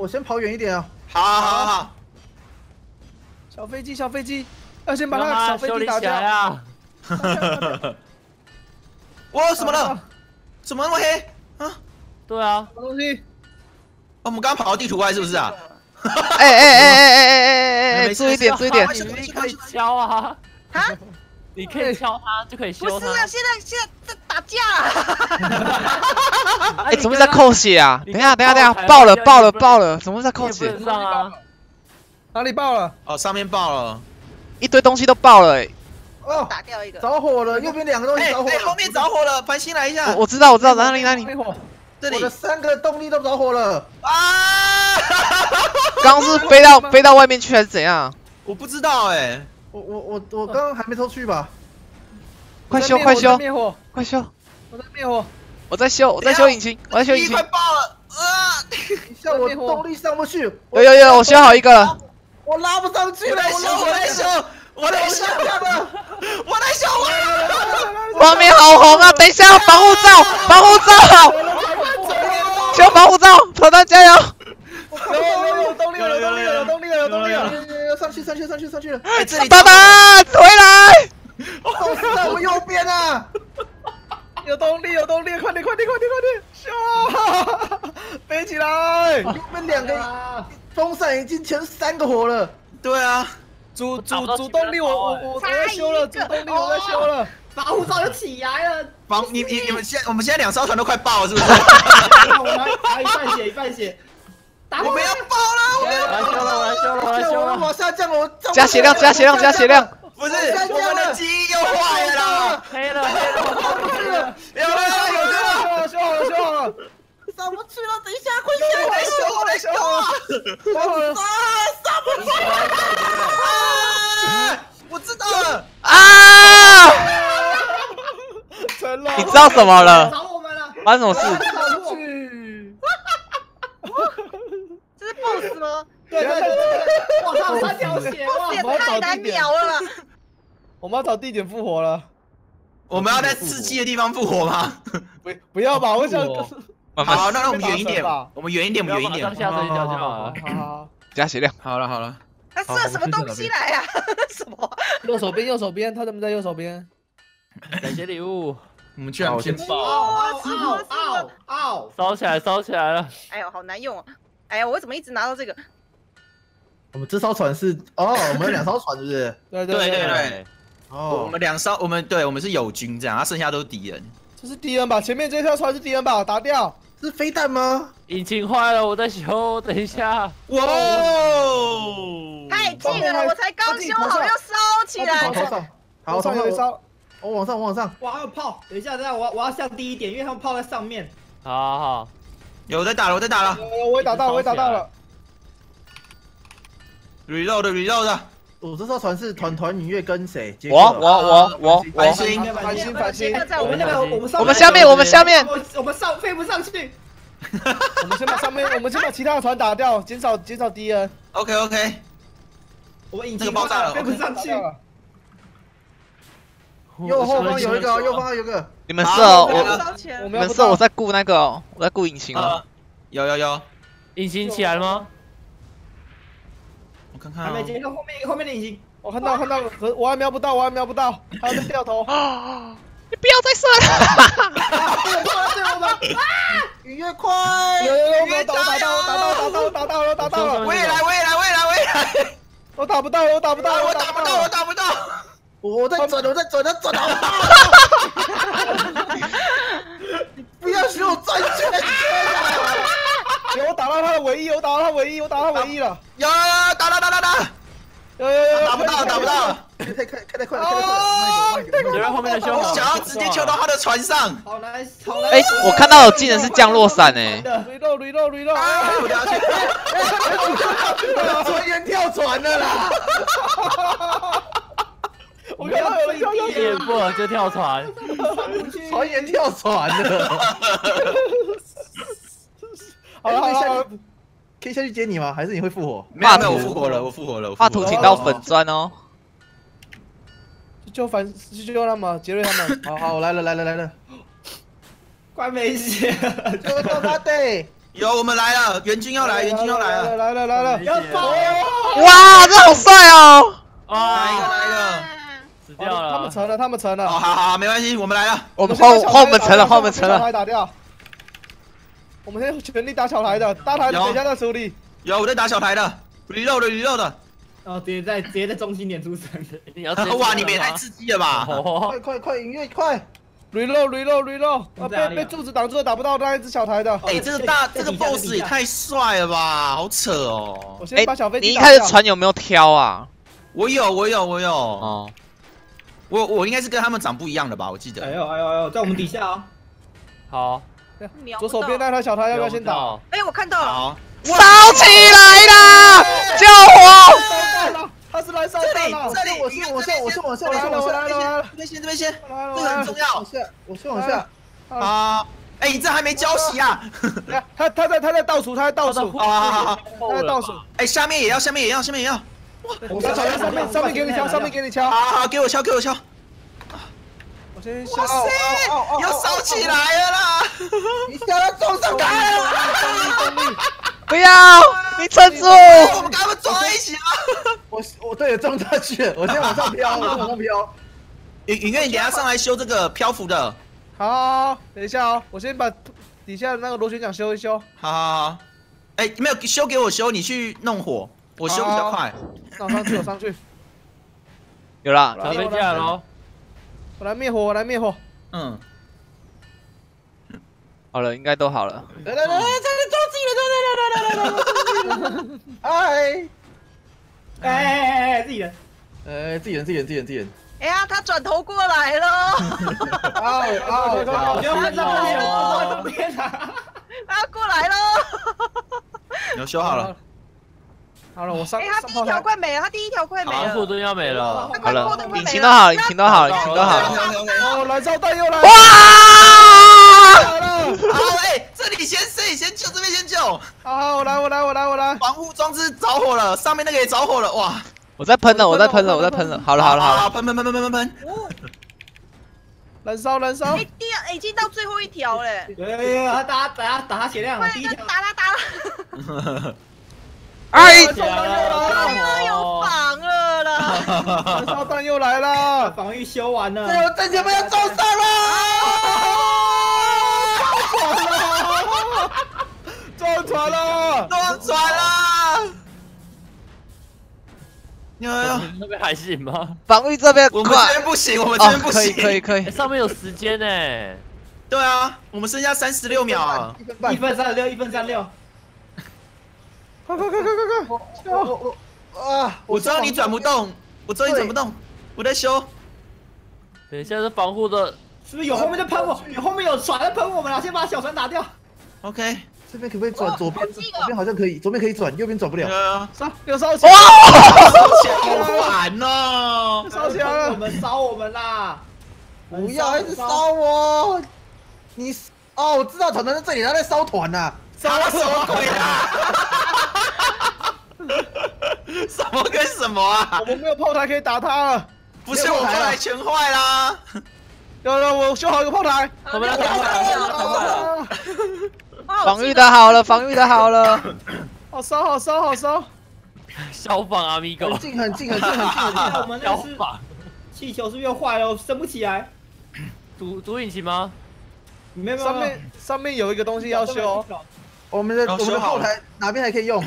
我先跑远一点啊！好，好，好，小飞机，小飞机，要先把那个小飞机打掉啊！哇，什么了？怎么那么黑啊？对啊，什么东西？我们刚跑到地图外是不是啊？哎，注意点，注意点！你可以敲啊！啊？你可以敲他，就可以修他。不是啊，现在在打架。哎，怎么在扣血啊？等一下，爆了！怎么在扣血？哪里爆了？哦，上面爆了，一堆东西都爆了。哦，打掉一个。着火了，右边两个东西着火了。哎，后面着火了，繁星来一下。我知道，哪里？这里。我的三个动力都着火了。啊！刚是飞到外面去还是怎样？我不知道哎。 我刚刚还没抽出去吧？快修！我在灭火，我在修引擎，快爆了！啊！像我动力上不去。有，我修好一个了。我拉不上去了，我来修，我来修！画面好红啊！等一下，防护罩！修防护罩，团团加油！ 有动力了！上去了！爸爸回来！我在我右边啊！有动力！快点！笑！飞起来！右边两个风扇已经前三个火了。对啊，主动力我在修了，主动力我在修了，防护罩就起来了。我们现在两艘船都快爆了，是不是？我们还一半血。 我们要爆了！我往下降，我加血量！不是，我的机又坏了，黑了！有了！上不去了，等一下，快下！我来修！上不去了！我知道了！啊！成了！你知道什么了？找我们了！发生什么事？ 这是 BOSS 吗？对，我操，3条血，哇，太难秒了。我们要找地点复活了。我们要在刺激的地方复活吗？不要吧，我想。好，那我们远一点吧。我们远一点。上下这一条就好了。好。加血量。好了。他射什么东西来呀？什么？右手边，他怎么在右手边？感谢礼物。 我们居然先爆！哦！烧起来了！哎呦，好难用哦！哎呀，我怎么一直拿到这个？我们这艘船是哦，我们有2艘船是不是？对。哦，我们是友军这样，剩下都是敌人。这是敌人吧？前面这条船是敌人吧？打掉！是飞弹吗？引擎坏了，我在修，等一下。哇！太近了，我才刚修好又烧起来。好，我上又烧。 我往上！哇，还有炮！等一下，我要向低一点，因为他们炮在上面。好，有在打了，我在打了。我也打到了。reload。我这艘船是团团你月跟谁？我。繁星。我们下面。我们飞不上去。我们先把其他的船打掉，减少敌人。OK。我引擎爆炸了，飞不上去。 右后方有一个。你们射我在顾那个哦，我在顾引擎哦。有，引擎起来了吗？我看看。还没接到后面的引擎，我看到，我还瞄不到，还有那掉头。你不要再射了！对我们啊！雨越快！有，打到了！未来！我打不到！我在转，你不要学我转圈圈！我打到他唯一了！打！打不到！开太快了！然后后面的我想要直接跳到他的船上。好难！哎，我看到有技能是降落伞哎。reload！哎，我掉下去了！船员跳船了啦！ 我看到有人一言不合就跳船，船员跳船了。好了，可以下去接你吗？还是你会复活？没有，我复活了。画图请到粉砖哦。就他们，杰瑞他们。好，我来了。快没血了，救他！对，有，我们来了，援军要来，援军要来了，来了！要爆！哇，这好帅哦！啊，来一个，死掉了！他们沉了！好好好，没关系，我们来了，我们沉了！小孩打掉，我们现在全力打小台的，大台等一下再处理。有，我在打小台的 ，reload 的。 然后直接在中心点出声，你要哇！你别太刺激了吧！快！音乐快 ！reload！ 啊，被柱子挡住了，打不到那一只小台的。哎，这个 boss 也太帅了吧！好扯哦！我先把小飞机。你一开始船有没有挑啊？我有。哦，我应该是跟他们长不一样的吧？我记得。哎呦，在我们底下啊。好。左手边那台小台要不要先打？哎，我看到了。 烧起来啦！救我！他是来烧的啦！我来了！这边先，这个很重要。我先往下。啊！哎，你这还没交息啊！他在倒数。好。哎，下面也要。哇！我在上面给你敲。好，给我敲。哇塞！要烧起来了啦！你想要撞上他了！ 不要！你撑住！我们跟他们撞在一起了。我对也撞下去，我先往上飘，影院，你等下上来修这个漂浮的。好，等一下哦，我先把底下的那个螺旋桨修一修。好。哎，没有修给我修，你去弄火，我修比较快。我上去。有了，小飞机来喽！我来灭火。嗯。好了，应该都好了。来，自己人！哎，自己人！哎呀，他转头过来了！啊，过来了！你修好了？好了，我上。哎，他第一条快没了，副盾要没了。好了，引擎都好了。哦，燃烧弹又来了！哇！ 好，哎，这里谁先救，这边先救。好，我来。防护装置着火了，上面那个也着火了，哇！我在喷了。好了。喷。燃烧。哎，已经到最后一条嘞。哎呀，打他血量了，第一条。打他。哎，有防了啦！燃烧弹又来了，防御修完了。哎呦，正前面要撞上了。 撞船了！有！那边还行吗？防御这边我们这边不行，我们这边不行。可以。上面有时间呢。对啊，我们剩下36秒啊，1分36。快！我知道你转不动，我在修。等一下，这防护的。 是不是有后面在喷我？有后面有船在喷我们了，先把小船打掉。OK， 这边可不可以转？左边好像可以，左边可以转，右边转不了。烧起来！好烦哦！烧起来了！我们啦！不要，还是烧我！你哦，我知道船在这里，他在烧团呐！烧什么鬼啊？什么跟什么啊？我们没有炮台可以打他了。不是我炮台全坏啦！ 有了，我修好一个炮台。我们来了！防御的好了。好烧！消防阿米狗。很近。我们消防。气球是不是又坏了？升不起来。主引擎吗？没有。上面有一个东西要修。我们的炮台哪边还可以用？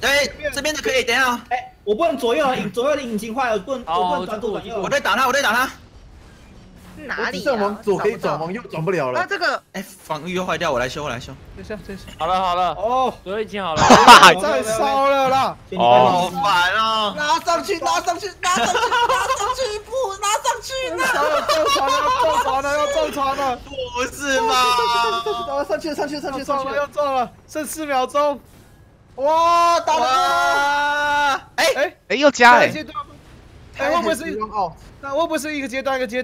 哎，这边就可以。等一下。哎，我不能左右的引擎坏了，我不能转左右。我在打他。 哪里？往左可以转，往右转不了了。那这个，哎，防御又坏掉，我来修。等一下。好了。哦，左引擎好了。再烧了啦！哦，好烦啊！拿上去！不，拿上去！撞船了！不是吧？上去！撞了！剩4秒钟。哇，打了！哎，又加哎。 哎，会不会是一个阶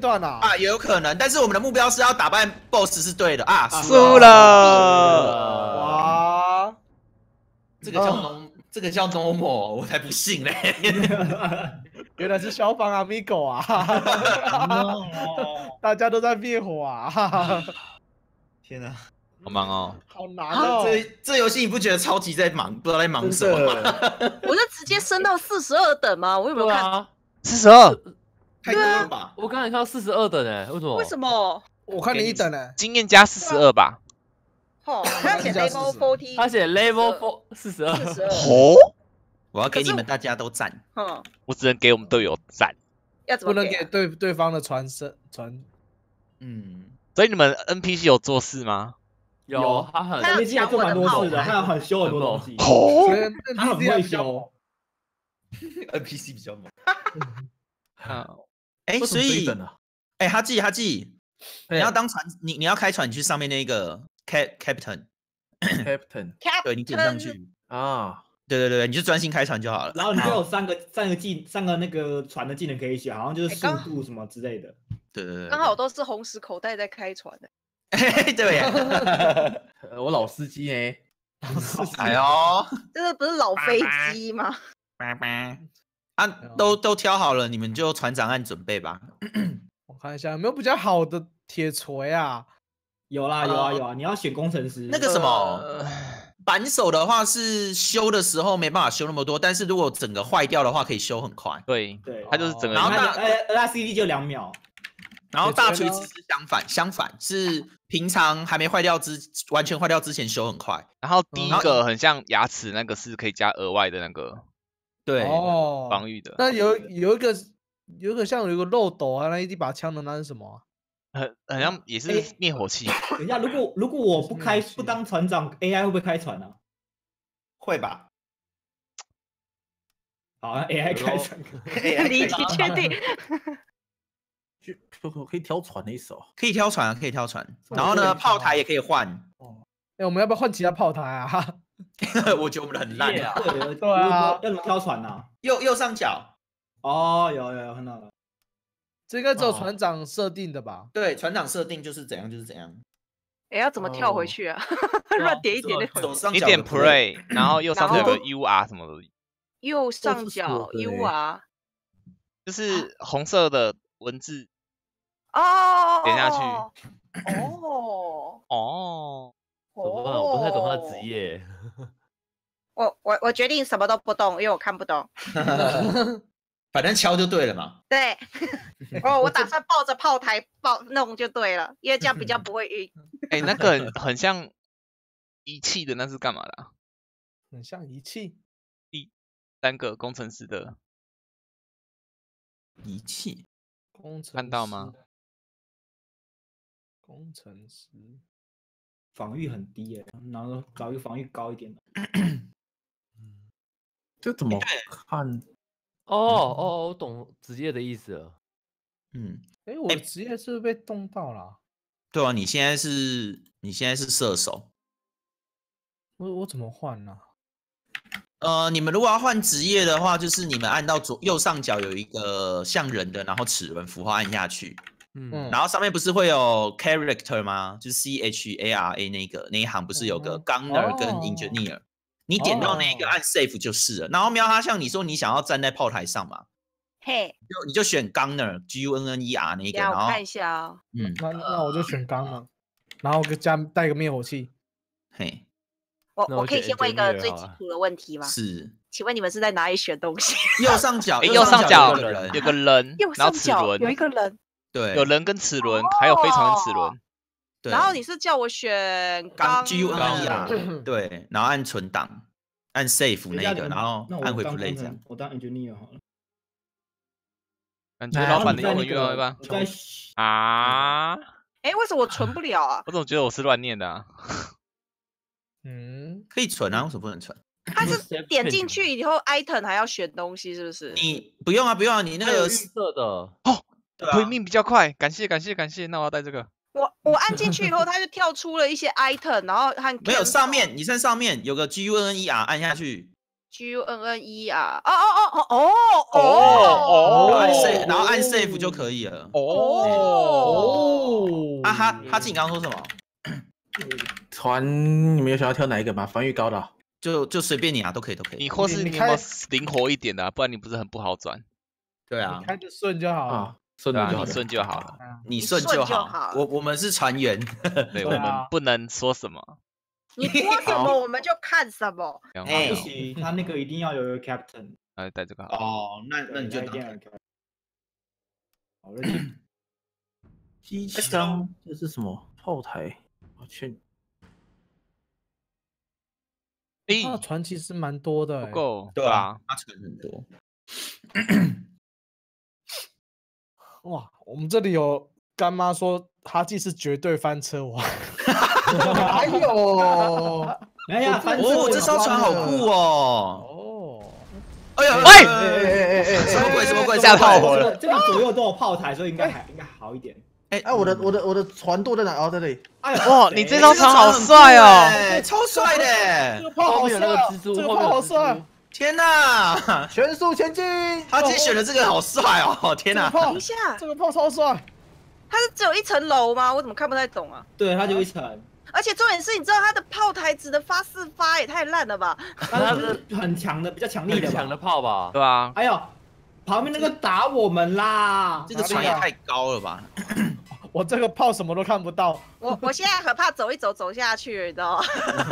段啊？啊，也有可能，但是我们的目标是要打败 BOSS 是对的啊，输了。哇，这个叫 normal， 我才不信嘞！原来是消防阿米狗啊！大家都在灭火啊！天哪！好忙哦，好难哦！这游戏你不觉得超级在忙，不知道在忙什么吗？我就直接升到42等吗？我有没有看？42，太多了吧？我刚才看到42等哎，为什么？为什么？我看你一等哎，经验加42吧。哦，他写 level 40，他写 level 42。哦，我要给你们大家都赞。嗯，我只能给我们队友赞，不能给对方的传。嗯，所以你们 NPC 有做事吗？ 有，他很，他其实做蛮多事的，他很修很多东西，他很会修。NPC 比较猛。哎，所以，哎，哈记，你要当船，你要开船，你去上面那个 captain，对你点上去啊，对，你就专心开船就好了。然后你就有三个那个船的技能可以写，好像就是速度什么之类的。对，刚好都是红石口袋在开船的。 对呀，我老司机哎，哎呦，这不是老飞机吗？啊，都挑好了，你们就船长按准备吧。我看一下有没有比较好的铁锤啊？有啊，你要选工程师。那个什么，扳手的话是修的时候没办法修那么多，但是如果整个坏掉的话可以修很快。对，它就是整个。然后那 CD 就2秒。 然后大锤子是相反是平常还没坏掉完全坏掉之前修很快。然后第一个很像牙齿那个是可以加额外的那个，对，防御的。那有一个像有一个漏斗啊，那一把枪的那是什么？很像也是灭火器。等一下，如果我不当船长 ，AI 会不会开船啊？会吧。 好像 AI 开船。你确定？ 可以挑船的一手，可以挑船啊，可以挑船。然后呢，炮台也可以换。哦，哎，我们要不要换其他炮台啊？我觉得我们很烂啊。对啊，要怎么挑船啊？右上角。哦，有看到了。这应该只有船长设定的吧？对，船长设定就是怎样就是怎样。哎，要怎么跳回去啊？乱点一点的。你点 play， 然后右上角有个 UR 什么的。右上角 UR， 就是红色的文字。 哦，点下去。哦，我不太懂他的职业。我决定什么都不懂，因为我看不懂。反正敲就对了嘛。对。哦，我打算抱着炮台弄就对了，因为这样比较不会晕。哎，那个很像仪器的，那是干嘛的？很像仪器。第3个工程师的仪器，看到吗？ 工程师防御很低耶，然后找一个防御高一点的。这怎么看？哦，我懂职业的意思了。嗯，哎，我职业是不是被动到了啊？对啊，你现在是射手。我怎么换呢？你们如果要换职业的话，就是你们按到右上角有一个像人的，然后齿轮符号按下去。 嗯，然后上面不是会有 character 吗？就是 C H A R A 那一行不是有个 gunner 跟 engineer？、哦、你点到那个按 save 就是了。然后瞄他像你说你想要站在炮台上嘛？嘿，你就选 gunner G U N N E R 那个。然后看一下哦。嗯，那我就选 gunner， 然后带个灭火器。嘿，我可以先问一个最基础的问题吗？是，请问你们是在哪里选东西？右上角有个人，右上角有一个人。 对，有人跟齿轮，还有非常跟齿轮。对，然后你是叫我选钢 GUNR， 对，然后按存档，按 save 那个，然后按回 play 这样。我当 engineer 好了。感觉老板的英文越来越棒。啊？哎，为什么我存不了啊？我总觉得我是乱念的啊。嗯，可以存啊，为什么不能存？ 它是点进去以后 ，item 还要选东西，是不是？你不用啊，你那个绿色的哦。 回命比较快，感谢，那我要带这个。我按进去以后，它就跳出了一些 item， 然后按没有上面，你在上面有个 G U N N E R 按下去。G U N N E R， 哦，然后按 save 就可以了。哦，啊哈记，你刚刚说什么？船，你们有想要挑哪一个吗？防御高的，就随便你啊，都可以。你或是你灵活一点的，不然你不是很不好转。对啊，开着顺就好了。顺就好，顺就好了，你顺就好。我们是船员，对，我们不能说什么。你播什么我们就看什么。哎，不行，他那个一定要有个 captain。哎，带这个好。哦，那你就打。好嘞。机枪这是什么？炮台？我去。 他的船其实蛮多的，不够，对啊，他船很多。哇，我们这里有干妈说哈记是绝对翻车王。哎呦，哎呀，翻车！哦，这艘船好酷哦。哦。哎呀，喂！什么鬼？什么鬼？下炮火了！这个左右都有炮台，所以应该好一点。 哎，我的船舵在哪？哦，在这里。哎哇，你这艘船好帅哦，超帅的！这个炮好帅，这个炮好帅！天哪，全速前进！他今天选的这个好帅哦，天哪！等一下，这个炮超帅。它是只有一层楼吗？我怎么看不太懂啊？对，它就一层。而且重点是，你知道它的炮台只能发4发，也太烂了吧！它是很强的，比较强力的，强的炮吧？对啊。哎呦，旁边那个打我们啦！这个船也太高了吧！ 我这个炮什么都看不到，我现在很怕走一走走下去，你知道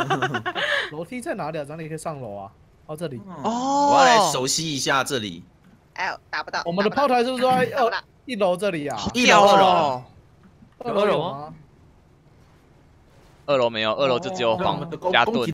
吗？楼梯在哪里啊？哪里可以上楼啊？哦，这里。哦，我要来熟悉一下这里。哎呦，打不到。我们的炮台是不是在1楼这里啊？1楼、2楼。有2楼吗？2楼没有，2楼就只有防加盾。